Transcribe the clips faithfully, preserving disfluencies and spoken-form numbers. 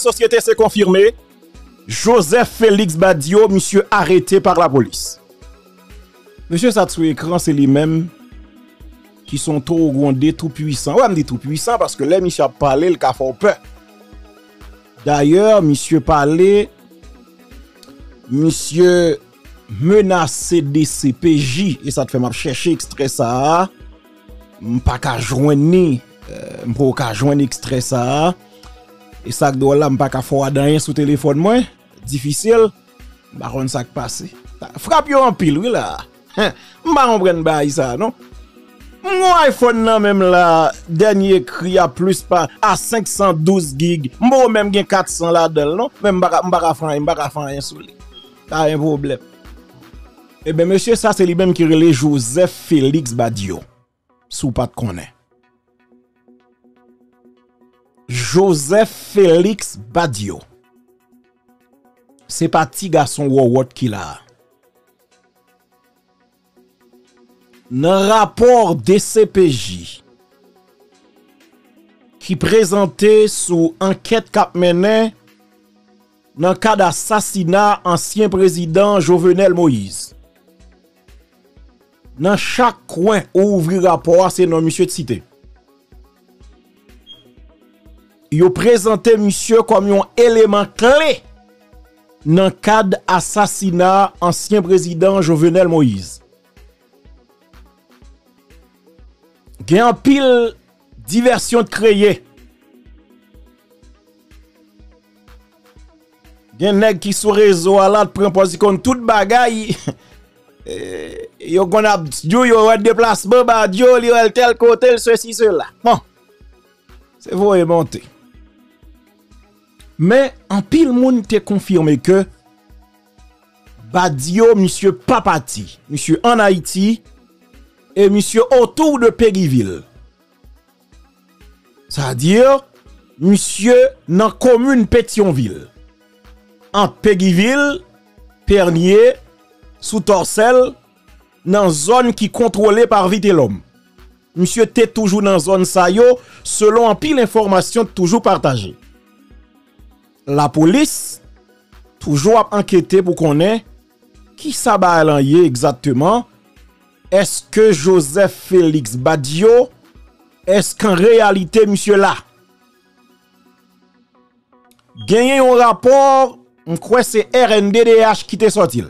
société s'est confirmé. Joseph Félix Badio, monsieur arrêté par la police. Monsieur Satsou écran, c'est lui-même qui sont trop grondés, tout puissants. Ouais, on dit tout puissant parce que là, monsieur a parlé, le cas fait peur. D'ailleurs, monsieur parlé, monsieur menacé D C P J, et ça te fait mal chercher extrait ça. M'pas qu'à joindre, m'pas qu'à joindre extrait ça. Et ça doit là m'pas qu'à faire rien sous téléphone moi, difficile. Baron ça passé. Frappe yo en pile oui là. M'pas comprendre bail ça non. Mon iPhone nan même là, dernier cri à plus pas à cinq cent douze gigs. Moi même gain quatre cents là dedans non, même m'pas m'pas faire m'pas faire rien sous lui. T'as un problème. Eh bien, monsieur, ça, c'est lui-même qui relève Joseph Félix Badio. Sous pas de connaît. Joseph Félix Badio. C'est pas petit garçon Wawot qui l'a. Dans le rapport D C P J qui présentait sous enquête cap mené dans le cas d'assassinat ancien président Jovenel Moïse. Dans chaque coin où ouvrir rapport, c'est non monsieur de cité. Yo présenté monsieur comme un élément clé dans le cas d'assassinat ancien président Jovenel Moïse. Gen pile diversion créée. Gen nèg qui sur réseau là prend position toute bagaille. Yo gon a yo yo déplacement Badio li el tel côté ceci cela. Bon. C'est vrai monter. Mais en pile moun te confirmé que Badio monsieur Papati, monsieur en Haïti et monsieur autour de Péguiville. Ça veut dire monsieur dans commune Pétion-Ville. Entre Péguiville, Pernier sous Torcel, dans zone qui contrôlée par Vitélom. Monsieur t'es toujours dans zone ça yo, selon en pile information toujours partagée. La police toujours a enquêté pour qu'on ait qui ça balayé exactement. Est-ce que Joseph Félix Badio, est-ce qu'en réalité monsieur là gagné un rapport, on croit c'est R N D D H qui t'est sorti.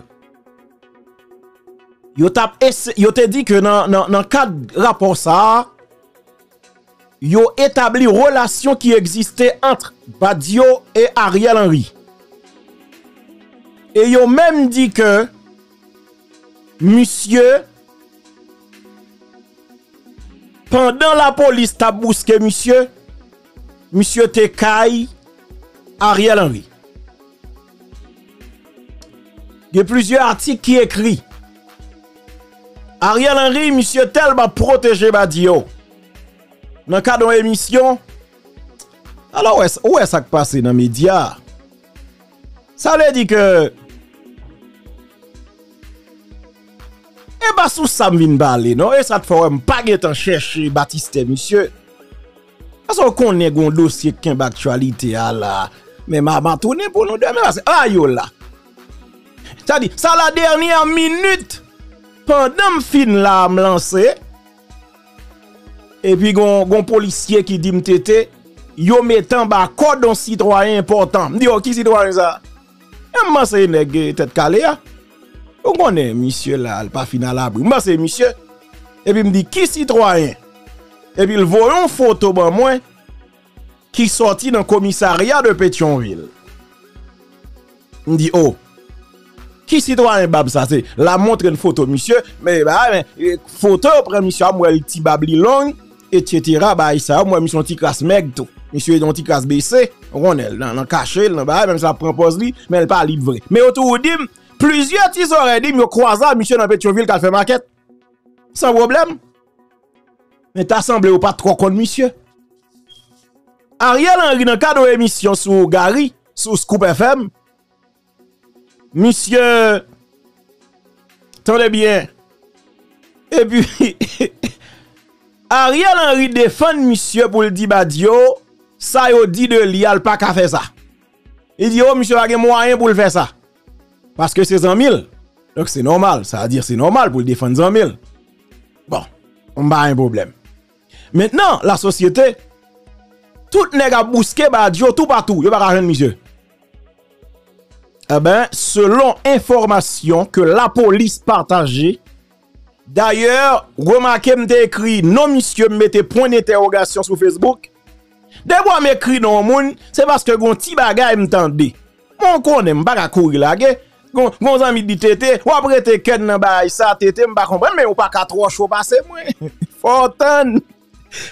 Yo te dit que dans le cadre de rapport ça, yo établi relation qui existait entre Badio et Ariel Henry. Et yo même dit que monsieur, pendant la police t'a bousqué monsieur, monsieur te caille Ariel Henry. Il y a plusieurs articles qui écrivent. Ariel Henry, monsieur tellement protégé Badio. Dans le cadre d'une émission, alors où est-ce que ça passe dans les médias? Ça veut dire que... Eh bien, sous ça, je viens de parler, non? Et ça te fait pas que tu cherches Baptiste, monsieur. Parce qu'on est un dossier qui est d'actualité là. Mais maman tourne pour nous demain. Ah, yo là. Ça dit, ça la dernière minute. Pendant que fin là me lancer et puis gon gon policier qui dit me tété yo mettant ba code un citoyen important. Me dit qui citoyen ça et moi c'est nèg tête calé là on connaît monsieur là pas final là moi c'est monsieur et puis me dit qui citoyen et puis il voit une photo ben moi qui sorti dans commissariat de Pétionville. Me dit oh qui citoyen bab ça c'est la montre une photo monsieur mais bah mais photo prend monsieur moi le petit babli long etc bah ça moi monsieur Ticass meg tout monsieur don Ticass B C on est dans caché dans bah même ça propose lui mais elle pas libre mais autour dim plusieurs tis auraient dit me croisa monsieur dans Pétionville qui fait maquette sans problème mais t'as semblé ou pas trop con monsieur Ariel Henry dans cadre émission sur Gary sur Scoop F M. Monsieur, tenez bien. Et puis, Ariel Henry défend monsieur pour le dire Badio, ça yo dit de li, al pas ka fait ça. Il dit, oh, monsieur, il y a moyen pour le faire ça. Parce que c'est cent mille. Donc c'est normal. Ça veut dire c'est normal pour le défendre cent mille. Bon, on n'a pas un problème. Maintenant, la société, tout nèg a bousqué Badio tout partout. Yo pas monsieur. Eh ben, selon information que la police partagée, d'ailleurs, remarquez m'te écrit non monsieur mettez point d'interrogation sur Facebook. Dès que m'écrit non moun, c'est parce que gon ti bagay m'tande. Mon connaît m'pa ka courir la gué. Gon gon ami dit tété, ou après te ken nan bay ça tété m'pa comprendre mais ou pas ka trois chou passer moi. Fortan.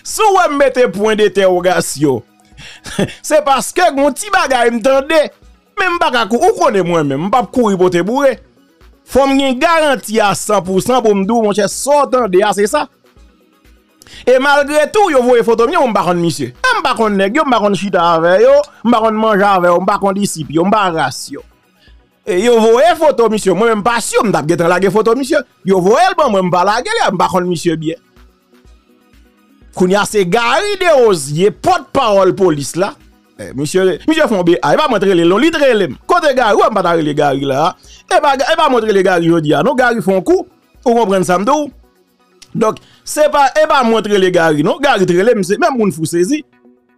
Si vous mettez point d'interrogation, c'est parce que mon petit bagage m'tende, même pas kou, ou connaît moi-même, pas courir pour te bourrer. Faut me garantir à cent pour cent pour me dire mon cher sortant de c'est ça. Et malgré tout, yo voyez photo mien, on pas connait monsieur. On pas connait nèg, on pas connait chita avec yo, on pas connait manger avec, on pas connait disciple, on pas ratio. Et yo voyez photo monsieur, moi même pas sûr, m't'a gètan la photo monsieur. Yo voyez le bon, moi me pas la gueule, on pas connait monsieur bien. Qu'on y a ces Gary de Rosier, porte-parole police là. Eh, monsieur, monsieur Fonbe, il va montrer les longs, il va les côté Gary, ou va les Gary là. Il va montrer les Gary aujourd'hui. Non, Gary font coup, ou comprendre ça m'dou. Donc, c'est pas, il va montrer les Gary, non, Gary trélé, même moun fou saisi.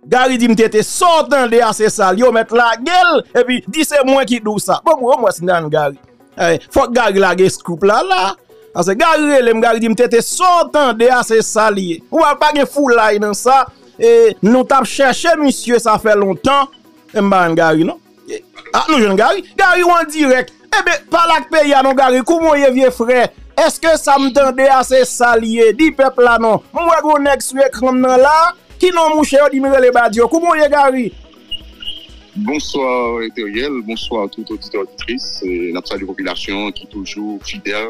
Gary dit m'tete sortant de assez sale, yo mettre la gueule, et puis dis c'est moi qui dou ça. Bon, moi, moi, c'est dans Gary. Eh, faut que Gary la gueule scoop là là. Parce que Gary le m'gari dit m'tete sortant de assez salier. Ou a pas gen foulay dans ça et nous t'a cherché monsieur ça fait longtemps m'ban Gary non. Ah nous jeune Gary, Gary en direct. Eh ben par la pays à non Gary, comment y vieux frère? Est-ce que ça m'tendait assez salier? Dit peuple là non. Moi gon nèg sur écran nan là qui non mouche dit me le Badio. Comment y Gary? Bonsoir Ariel, bonsoir tout auditeur auditrice et la population qui toujours fidèle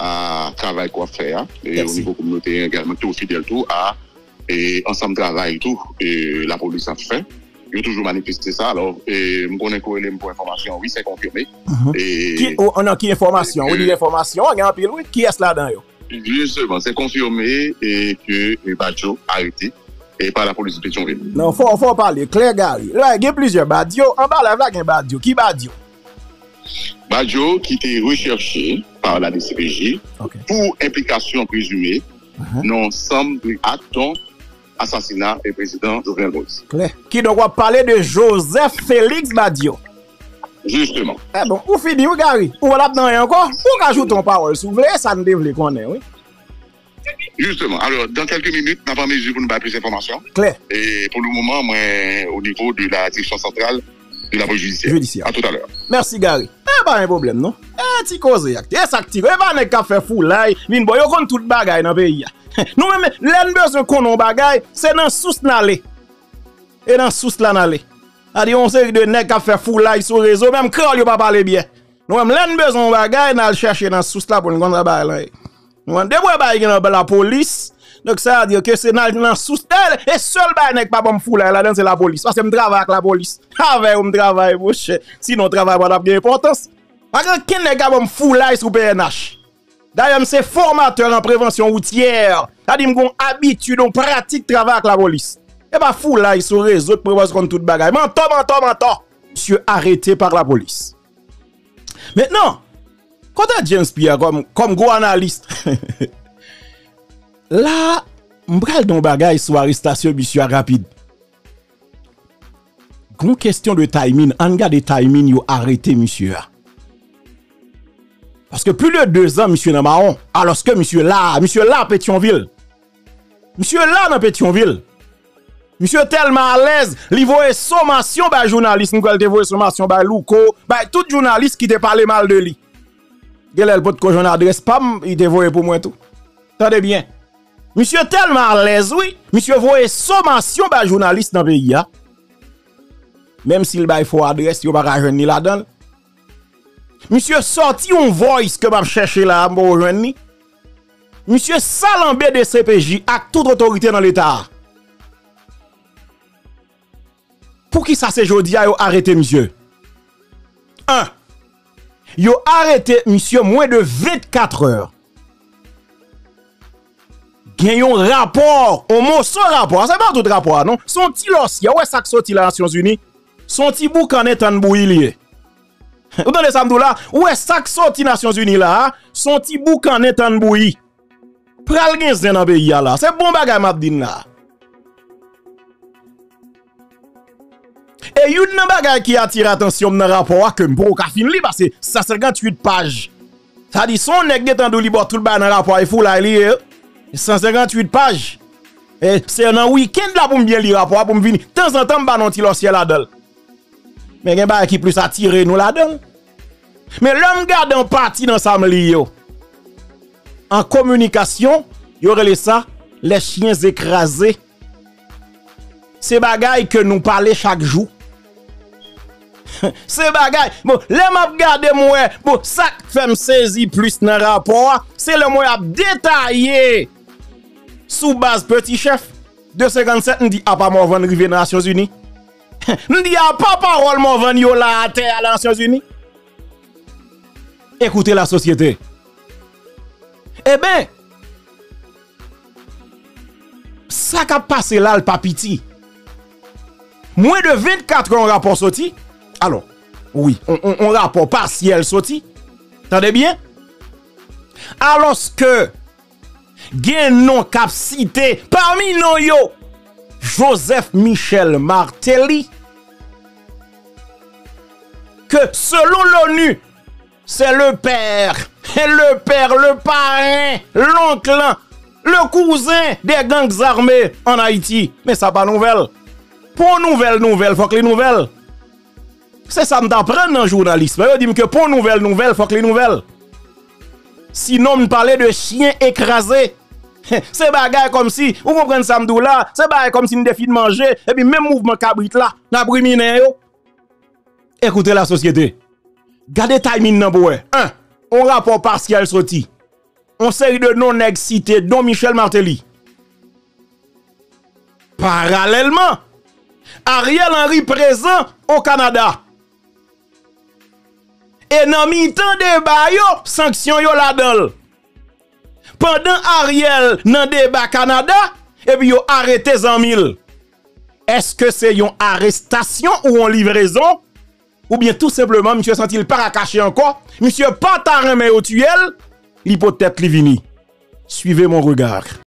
à travail qu'on fait et au niveau communautaire également tout fidèle tout à et ensemble travail tout et la police a fait ils ont toujours manifesté ça alors et me connais quoi les pour information oui c'est confirmé et on a qui information on dit information qui est là dedans justement c'est confirmé et que Badio arrêté et par la police de Pétion-Ville. Non faut faut parler clair Gary là il y a plusieurs Badio en bas là il y a Badio qui Badio Badio qui était recherché par la D C P J okay. pour implication présumée uh-huh. dans l'ensemble des actes assassinat et président Jovenel Moïse. Qui donc va parler de Joseph Félix Badio. Justement. Eh bon, ou fini, ou Gary, ou voilà dans encore, ou rajoute ton parole, si vous voulez, ça nous devrait connaître, oui. Justement, alors dans quelques minutes, nous avons mesure pour nous donner plus d'informations. Claire. Et pour le moment, moi, au niveau de la direction centrale, de la police judiciaire. Judiciaire. À tout à l'heure. Merci Gary. Eh ben, un problème, non? Eh, t'y cause, acte. Eh, ça active. Eh ben, un café fou, là. Vin boy, on compte tout bagay dans le pays. Nous, même, l'un besoin qu'on a bagay, c'est dans sous n'allé. Et dans sous l'anale. A dire, on sait que de café fou, là, sur le réseau, même, quand on pas parler bien. Nous, même, l'un besoin bagay, on a le chercher dans sous là pour nous rendre bagay. Nous, on a des bagay dans la police. Donc, ça veut dire que c'est dans sous tel et seul bagay n'est pas bon fou là, là-dedans, c'est la police. Parce que je travaille avec la police. Avec, on travaille, mon cher. Sinon, on travaille pas d'importance. Parce que qui n'est pas bon fou là, sur P N H. D'ailleurs, c'est formateur en prévention routière. C'est-à-dire, qu'on a habitude, on pratique travail avec la police. Et pas fou là, sur les autres prévention comme toute bagaille. Menton, menton, menton. Monsieur arrêté par la police. Maintenant, quand James Pierre comme, comme gros analyste. Là, m'bral don bagay sur arrestation monsieur rapide. Gon question de timing, an gade timing yo arrêté monsieur. Parce que plus de deux ans monsieur nan Maron, alors que monsieur là, monsieur là Pétionville. Monsieur là dans Pétionville. Monsieur tellement à l'aise, li voye sommation ba journaliste, m'kal te voye sommation ba Louko, ba tout journaliste qui te parle mal de lui. Gelel pot ko j'en adresse pam, il te voye pour moi tout. Tendez bien. Monsieur tellement à l'aise, oui. Monsieur voye sommation par journaliste dans le pays. Même s'il baille faux adresse, il n'y a pas de jeune là-dedans. Monsieur sorti un voice que je cherche là, pour jeune. Monsieur salambé de C P J avec toute autorité dans l'État. Pour qui ça c'est jodi a arrêté monsieur? Un. Yo arrêté monsieur moins de vingt-quatre heures. Gen yon rapport, on mon son rapport, c'est pas tout rapport, non? Son petit lorsque, ouais, ça qui sorti la Nations Unies, son petit boucan est en bouillie. Vous entendez ça m'dou là? Où est ça que sorti Nations Unies là? Son petit boucan est en bouillie. Pral gen zè nan pays là. C'est bon bagay m'a dit là. Et yon nan bagay qui attire attention dans rapport que m'po ka fin li parce que ça cent cinquante-huit pages. Ça dit son nèg getan dou li bot tout ba dans rapport il faut la li cent cinquante-huit pages. Et c'est un week-end là pour me bien lire rapport pour me venir. De temps en temps ba non ti lo ciel là-dedans. Mais gen bagay qui plus attirer nous là-dedans. Mais l'homme garde en partie dans sa li yo. En communication, y aurait ça les chiens écrasés. C'est bagaille que nous parlons chaque jour. C'est bagaille. Bon, les m'a regardé moi, bon ça fait me saisir plus dans rapport, c'est le moi à détailler sous base petit chef deux cent cinquante-sept nous dit à pas m'en vendre river dans Nations Unies. Nous dit à pas parole m'en vendre yo là à terre à Nations Unies. Écoutez la société. Eh bien, ça qui a passé là, le papiti. Moins de vingt-quatre ans, on rapport sorti. Alors, oui, on, on, on rapport partiel sorti. Tendez bien? Alors que, gen non cap cité, parmi non yo, Joseph Michel Martelly, que selon l'ONU, c'est le père. Le père, le parrain, l'oncle, le cousin des gangs armés en Haïti. Mais ça pas nouvelle. Pour nouvelle nouvelle, faut que les nouvelles. C'est ça me t'apprendre dans le journalisme. Je dis que pour nouvelle nouvelle, faut que les nouvelles. Sinon, me parler de chien écrasé. C'est bagaille comme si, vous comprenez ça me là, c'est bagaille comme si nous défi de manger et puis même mouvement cabrit là, n'a bruminer yo. Écoutez la société. Gardez timing nan boue. un On rapport partiel sorti. On série de non-nèg cité dont Michel Martelly. Parallèlement, Ariel Henry présent au Canada. Et dans mi-temps débat yo, sanction yo la dol. Pendant Ariel nan débat Canada, et puis yo arrêté cent mille. Est-ce que c'est une arrestation ou une livraison? Ou bien tout simplement, monsieur senti pas à cacher encore, monsieur pas ta remè au tuel, l'hypothèque li vini. Suivez mon regard.